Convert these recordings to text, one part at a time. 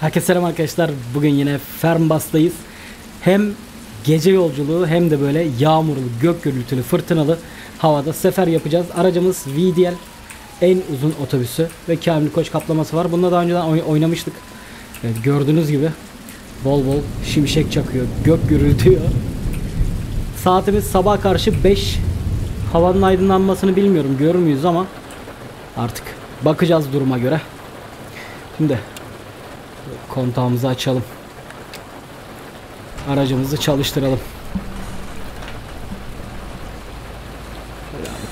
Herkese selam arkadaşlar. Bugün yine FernBus'tayız. Hem gece yolculuğu hem de böyle yağmurlu, gök gürültülü, fırtınalı havada sefer yapacağız. Aracımız VDL en uzun otobüsü ve Kamil Koç kaplaması var. Bununla daha önceden oynamıştık. Evet, gördüğünüz gibi bol bol şimşek çakıyor, gök gürültüyor. Saatimiz sabah karşı 5. Havanın aydınlanmasını bilmiyorum, görür müyüz ama artık bakacağız duruma göre. Şimdi kontağımızı açalım. Aracımızı çalıştıralım.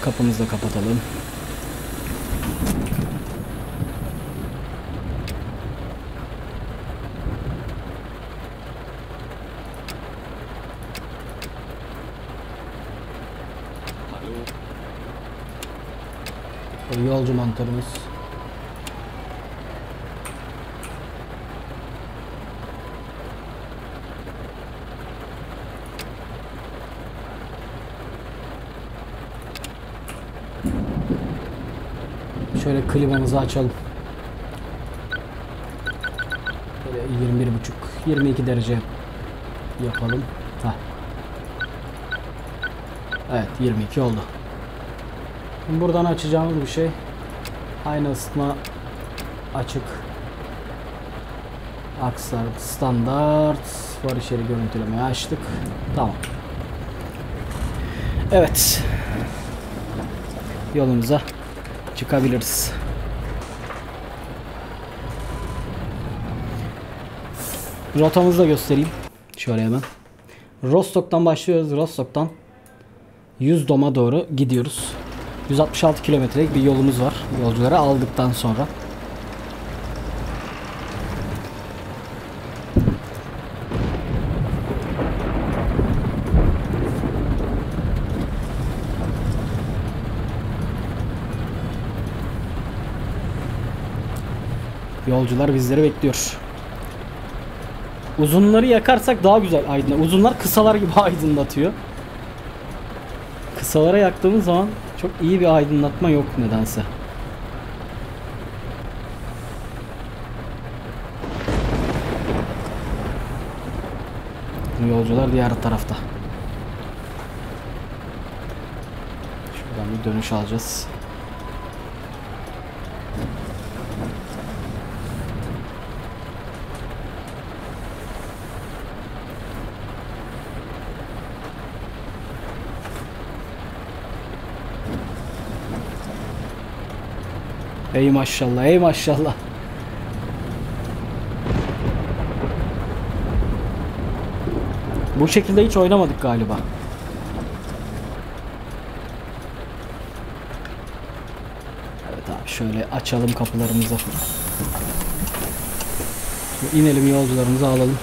Kapımızı da kapatalım. Yolcu mantarımız. Şöyle klimamızı açalım. Böyle 21,5-22 derece yapalım. Heh. Evet, 22 oldu. Buradan açacağımız bir şey. Aynı ısıtma açık. Aksar standart. Var, içeri görüntülemeyi açtık. Tamam. Evet. Yolumuza çıkabiliriz. Rotamızı da göstereyim. Şöyle hemen. Rostock'tan başlıyoruz. Rostock'tan 100 Doma doğru gidiyoruz. 166 kilometrelik bir yolumuz var. Yolcuları aldıktan sonra. Yolcular bizleri bekliyor. Uzunları yakarsak daha güzel aydınlatıyor. Uzunlar kısalar gibi aydınlatıyor. Kısalara yaktığımız zaman çok iyi bir aydınlatma yok nedense. Yolcular diğer tarafta. Şuradan bir dönüş alacağız. Ey maşallah, ey maşallah. Bu şekilde hiç oynamadık galiba. Evet abi, şöyle açalım kapılarımızı. Şimdi inelim, yolcularımızı alalım.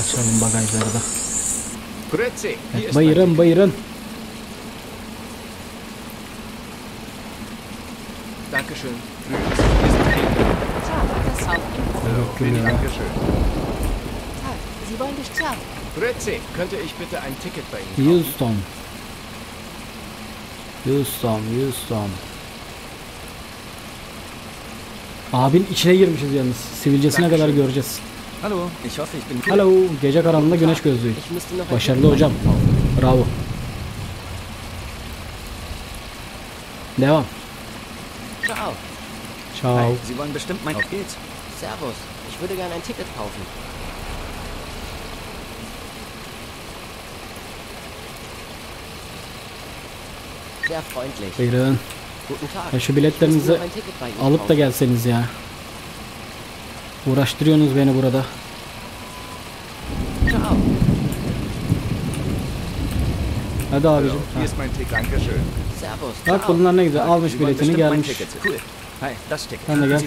Açalım bagajları da. Evet, buyurun buyurun. Dankeschön. Sie wollen dich zahlen. Brezzi, könnte ich bitte ein Ticket bei Ihnen? Houston. Abin içine girmişiz yalnız. Sivilcesine kadar göreceğiz. Hallo. Ich hoffe ich bin. Hallo. Gece karanlığında güneş gözlüğü. Başarılı hocam. Bravo. Devam. Ciao. Ciao. Hi, Sie wollen bestimmt mein... Auf geht's. Servus. Ich würde gerne ein Ticket kaufen. Sehr freundlich. Buyurun. Guten Tag. Ya şu biletlerinizi alıp da gelseniz ya. Uğraştırıyorsunuz beni burada. Ciao. Hadi abicim. Hier ist mein Ticket. Dankeschön. Bak bunlar ne güzel, almış biletini gelmiş. Sen de gel.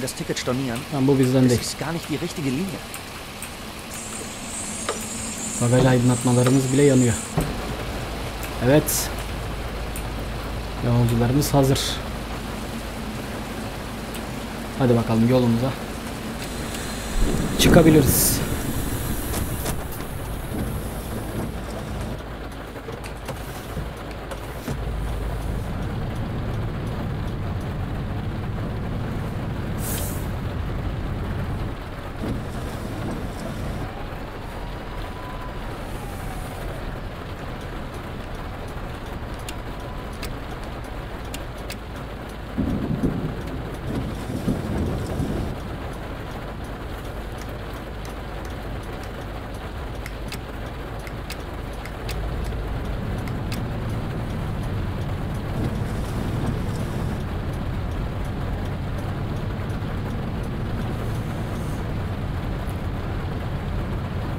Tamam, bu bizden değil. Bagaj aydınlatmalarımız bile yanıyor. Evet. Yolcularımız hazır. Hadi bakalım, yolumuza çıkabiliriz.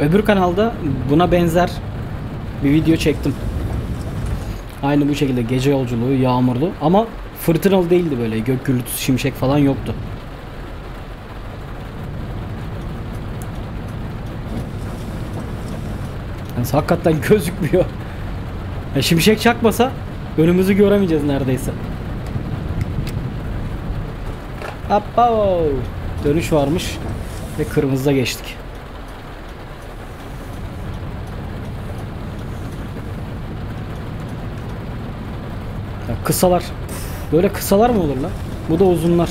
Öbür kanalda buna benzer bir video çektim. Aynı bu şekilde gece yolculuğu, yağmurlu ama fırtınalı değildi, böyle gök gürültüsü, şimşek falan yoktu. Yani hakikaten gözükmüyor. Yani şimşek çakmasa önümüzü göremeyeceğiz neredeyse. Hoppa! Dönüş varmış ve kırmızıda geçtik. Ya kısalar. Böyle kısalar mı olur lan? Bu da uzunlar.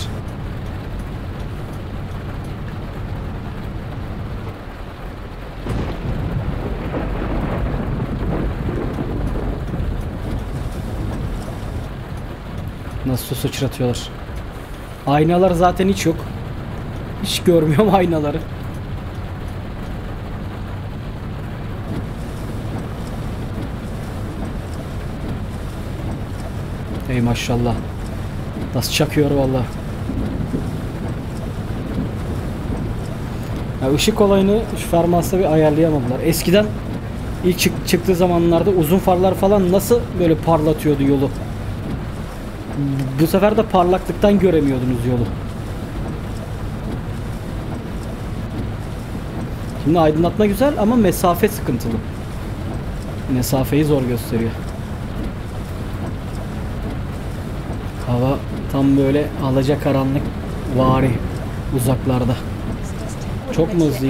Nasıl sıçratıyorlar. Aynalar zaten hiç yok. Hiç görmüyorum aynaları. Ey maşallah. Nasıl çakıyor valla. Işık olayını şu FernBus'ta bir ayarlayamadılar. Eskiden ilk çıktığı zamanlarda uzun farlar falan nasıl böyle parlatıyordu yolu. Bu sefer de parlaklıktan göremiyordunuz yolu. Şimdi aydınlatma güzel ama mesafe sıkıntılı. Mesafeyi zor gösteriyor. Hava tam böyle alacakaranlık vari uzaklarda. Çok mu hızlı?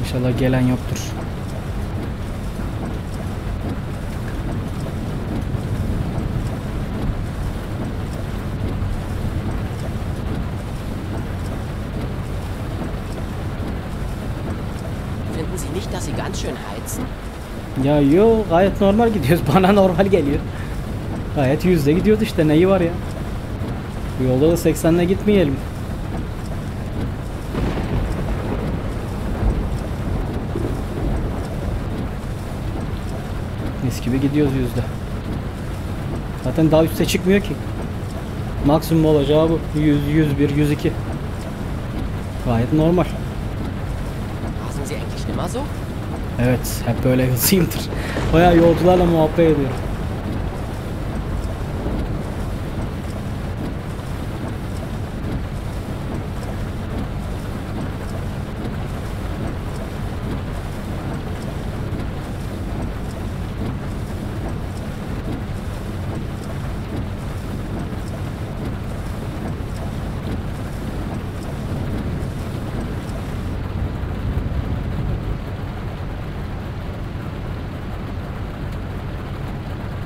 İnşallah gelen yoktur. Ya yo, gayet normal gidiyoruz. Bana normal geliyor. Gayet yüzde gidiyoruz işte, neyi var ya. Bu yolda da 80'le gitmeyelim. Mis gibi gidiyoruz yüzde. Zaten daha üste çıkmıyor ki. Maksimum olacağı bu. 100, 101, 102. Gayet normal. Evet, hep böyle hızlıyımdır. Bayağı yolcularla muhabbet ediyorum.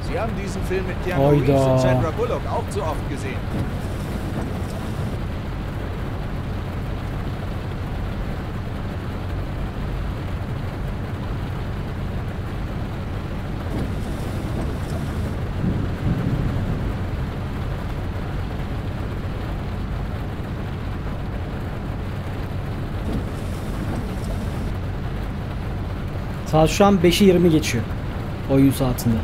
Wir haben diesen Film mit Tiana Ruiz und Sandra Bullock auch zu oft gesehen. Saat şu an 5:20 geçiyor. Oyun saatinde.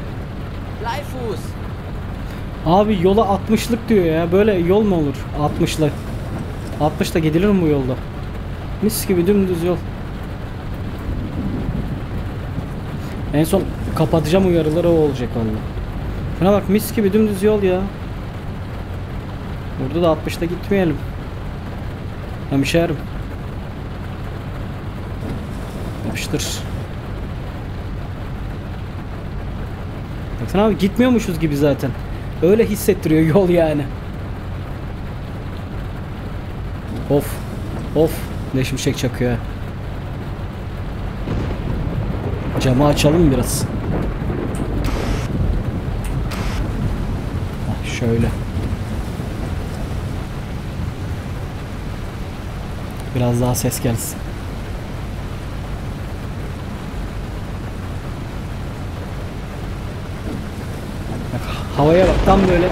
Abi yola 60'lık diyor ya. Böyle yol mu olur? 60'lık. 60'la gidilir mi bu yolda? Mis gibi dümdüz yol. En son kapatacağım uyarıları, o olacak vallahi. Şuna bak, mis gibi dümdüz yol ya. Burada da 60'la gitmeyelim. Hemşerim. Yapıştır. Baksana abi, gitmiyormuşuz gibi zaten. Öyle hissettiriyor yol yani. Of. Of. Ne şimşek çakıyor. Camı açalım biraz. Heh, şöyle. Biraz daha ses gelsin. Havaya bak, tam böyle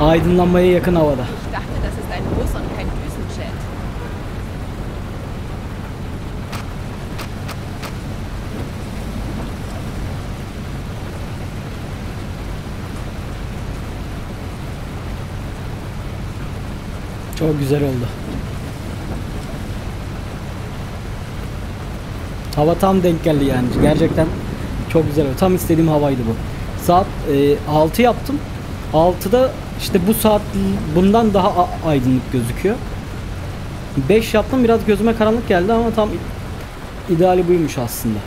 aydınlanmaya yakın havada. Çok güzel oldu. Hava tam denk geldi yani. Gerçekten çok güzel oldu. Tam istediğim havaydı bu. Saat 6 yaptım. 6'da işte bu saat bundan daha aydınlık gözüküyor. 5 yaptım. Biraz gözüme karanlık geldi ama tam ideali buymuş aslında.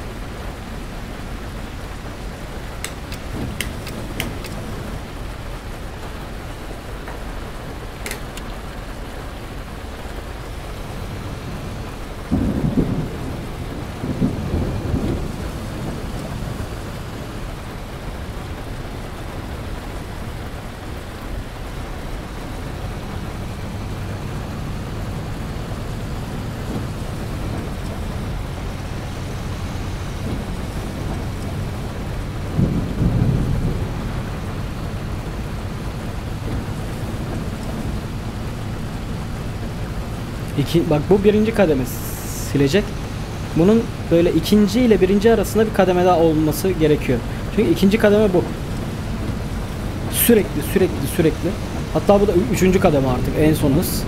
Bak bu birinci kademe silecek. Bunun böyle ikinci ile birinci arasında bir kademe daha olması gerekiyor. Çünkü ikinci kademe bu. Sürekli. Hatta bu da üçüncü kademe artık, en son hız.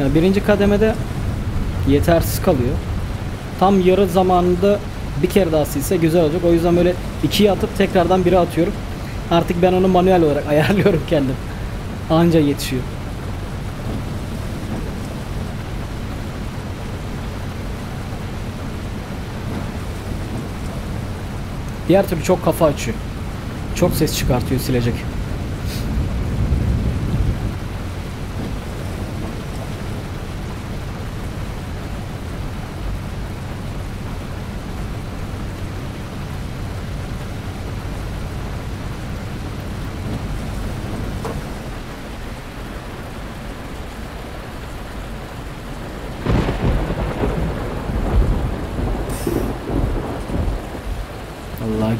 Yani birinci kademede yetersiz kalıyor. Tam yarı zamanında bir kere daha silse güzel olacak. O yüzden böyle ikiye atıp tekrardan bire atıyorum. Artık ben onu manuel olarak ayarlıyorum kendim. Anca yetişiyor. Diğer türlü çok kafa açıyor. Çok ses çıkartıyor silecek.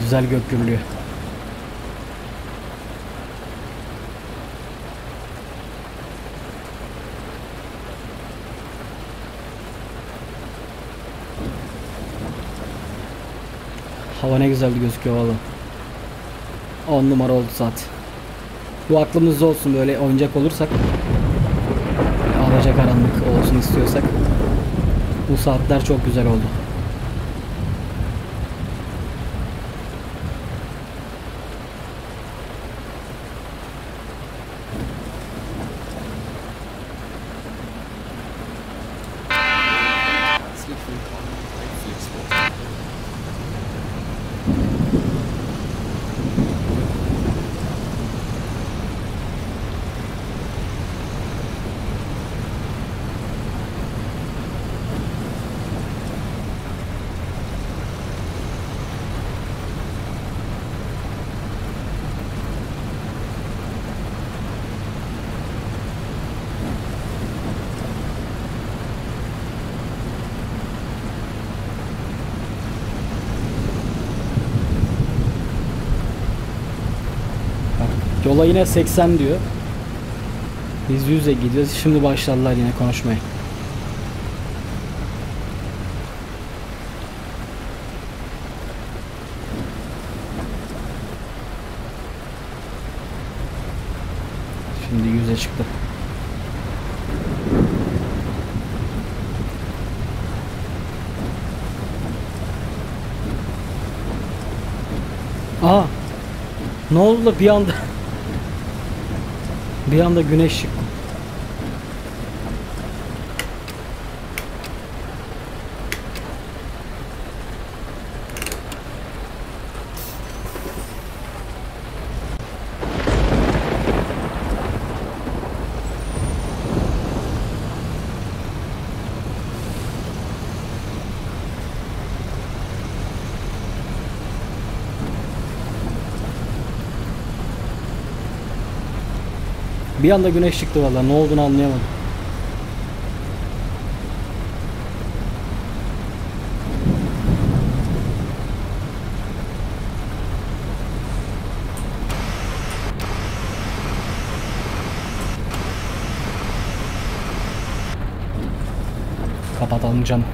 Güzel gök gürlüyor. Hava ne güzeldi gözüküyor valla. 10 numara oldu saat. Bu aklımızda olsun, böyle oyuncak olursak, alacakaranlık olsun istiyorsak, bu saatler çok güzel oldu. Yola yine 80 diyor. Biz 100'e gidiyoruz. Şimdi başladılar yine konuşmaya. Şimdi 100'e çıktı. Aa! Ne oldu da bir anda güneş çıktı. Bir anda güneş çıktı vallahi, ne olduğunu anlayamadım. Kapatalım camı.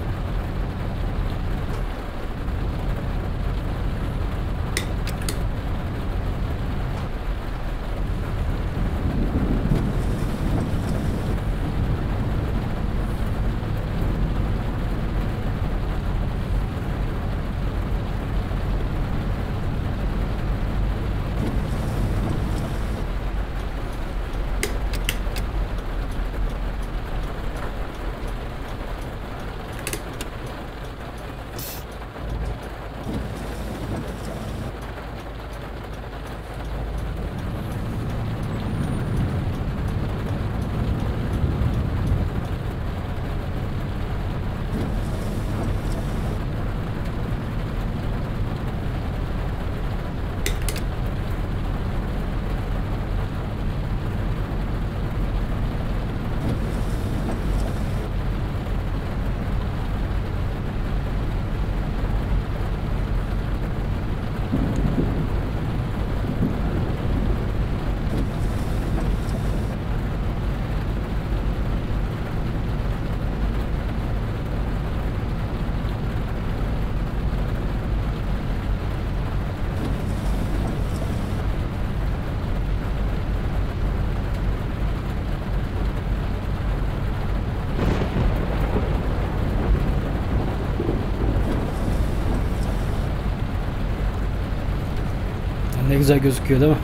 güzel gözüküyor değil mi?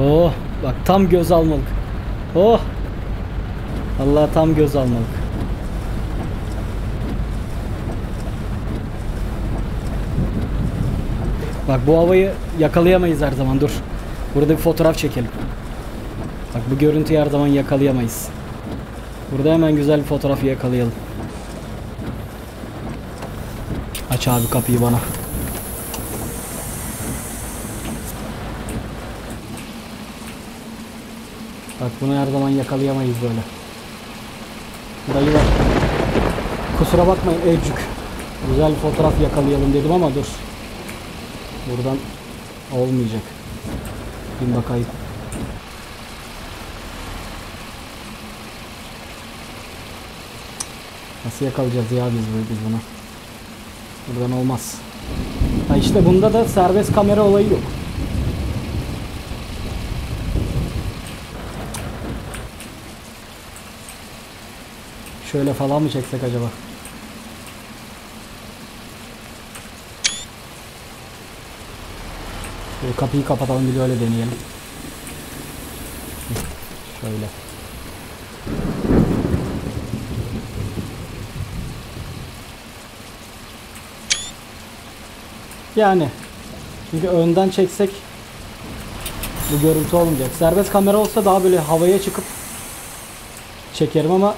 Oh bak, tam göz almalık. Oh Allah, tam göz almalık. Bak bu havayı yakalayamayız her zaman, dur. Burada bir fotoğraf çekelim. Bak bu görüntüyü her zaman yakalayamayız. Burada hemen güzel bir fotoğrafı yakalayalım. Aç abi kapıyı bana. Bak bunu her zaman yakalayamayız böyle. Burayı bak. Kusura bakmayın Ecük. Güzel bir fotoğraf yakalayalım dedim ama dur. Buradan olmayacak. Bir bakayım. Nasıl yakalayacağız ya biz bunu? Buradan olmaz. Ha işte bunda da serbest kamera olayı yok. Şöyle falan mı çeksek acaba? Şöyle kapıyı kapatalım, bir de öyle deneyelim. Şöyle. Yani çünkü önden çeksek bu görüntü olmayacak. Serbest kamera olsa daha böyle havaya çıkıp çekerim ama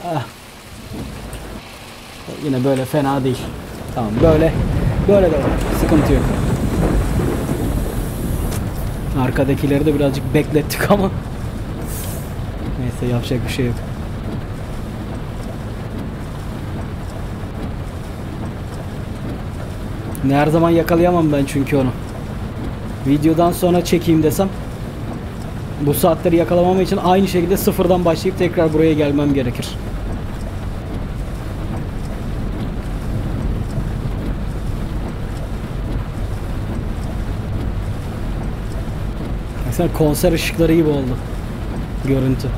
yine böyle fena değil. Tamam, böyle de var. Sıkıntı yok. Arkadakileri de birazcık beklettik ama neyse, yapacak bir şey yok. Her zaman yakalayamam ben çünkü onu. Videodan sonra çekeyim desem bu saatleri yakalamam için aynı şekilde sıfırdan başlayıp tekrar buraya gelmem gerekir. Baksana konser ışıkları gibi oldu görüntü.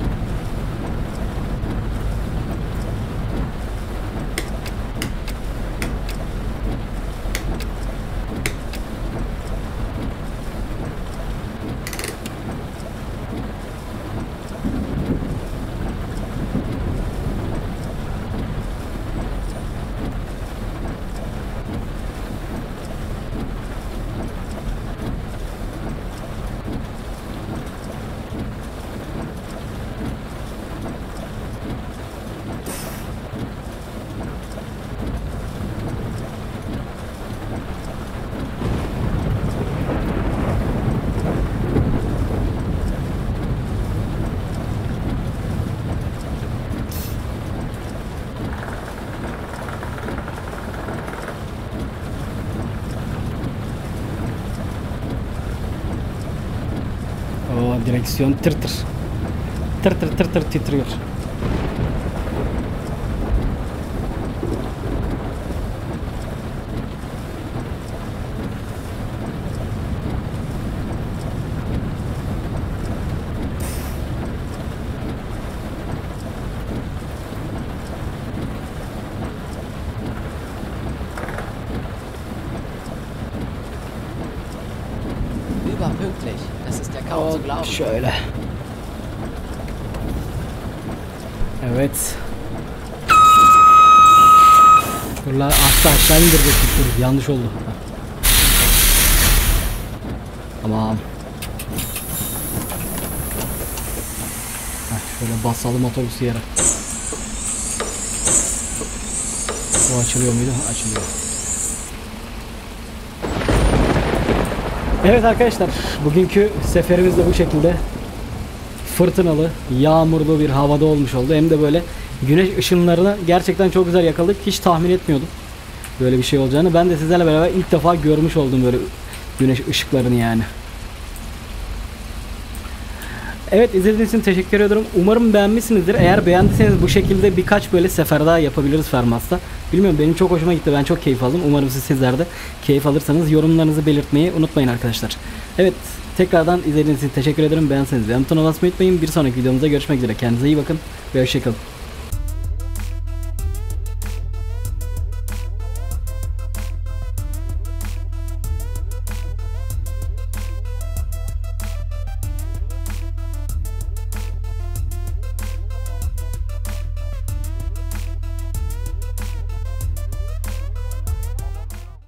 Direksiyon tır tır titriyor. Şöyle. Evet. Buralar aşağı indirdik. Yanlış oldu. Tamam. Şöyle basalım otobüsü yere. Bu açılıyor muydu? Açılıyor. Evet arkadaşlar, bugünkü seferimiz de bu şekilde fırtınalı, yağmurlu bir havada olmuş oldu. Hem de böyle güneş ışınlarını gerçekten çok güzel yakaladık. Hiç tahmin etmiyordum böyle bir şey olacağını. Ben de sizlerle beraber ilk defa görmüş oldum böyle güneş ışıklarını yani. Evet, izlediğiniz için teşekkür ediyorum. Umarım beğenmişsinizdir. Eğer beğendiyseniz bu şekilde birkaç böyle sefer daha yapabiliriz FernBus'ta. Bilmiyorum, benim çok hoşuma gitti. Ben çok keyif aldım. Umarım sizler de keyif alırsanız yorumlarınızı belirtmeyi unutmayın arkadaşlar. Evet, tekrardan izlediğiniz için teşekkür ederim. Beğenseniz beğen butonuna basmayı unutmayın. Bir sonraki videomuzda görüşmek üzere. Kendinize iyi bakın ve hoşçakalın.